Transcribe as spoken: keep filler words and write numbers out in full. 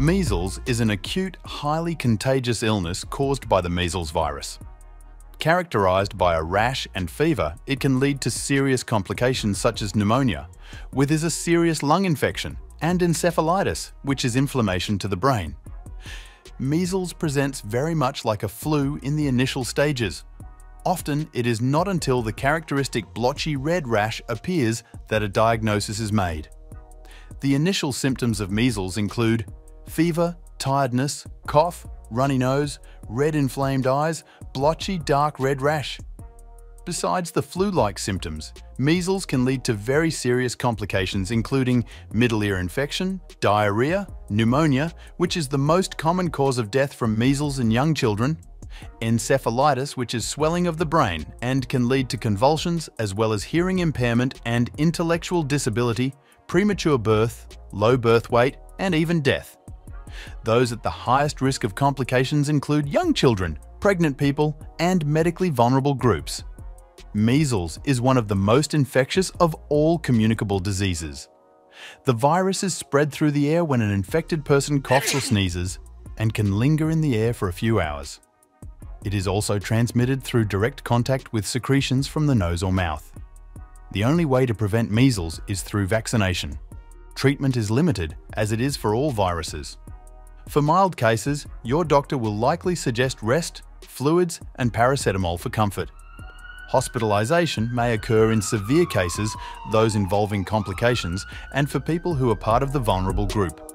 Measles is an acute, highly contagious illness caused by the measles virus. Characterized by a rash and fever, it can lead to serious complications such as pneumonia, which is a serious lung infection, and encephalitis, which is inflammation to the brain. Measles presents very much like a flu in the initial stages. Often, it is not until the characteristic blotchy red rash appears that a diagnosis is made. The initial symptoms of measles include fever, tiredness, cough, runny nose, red inflamed eyes, blotchy dark red rash. Besides the flu-like symptoms, measles can lead to very serious complications including middle ear infection, diarrhea, pneumonia, which is the most common cause of death from measles in young children, encephalitis, which is swelling of the brain and can lead to convulsions as well as hearing impairment and intellectual disability, premature birth, low birth weight, and even death. Those at the highest risk of complications include young children, pregnant people, and medically vulnerable groups. Measles is one of the most infectious of all communicable diseases. The virus is spread through the air when an infected person coughs or sneezes and can linger in the air for a few hours. It is also transmitted through direct contact with secretions from the nose or mouth. The only way to prevent measles is through vaccination. Treatment is limited, as it is for all viruses. For mild cases, your doctor will likely suggest rest, fluids, and paracetamol for comfort. Hospitalization may occur in severe cases, those involving complications, and for people who are part of the vulnerable group.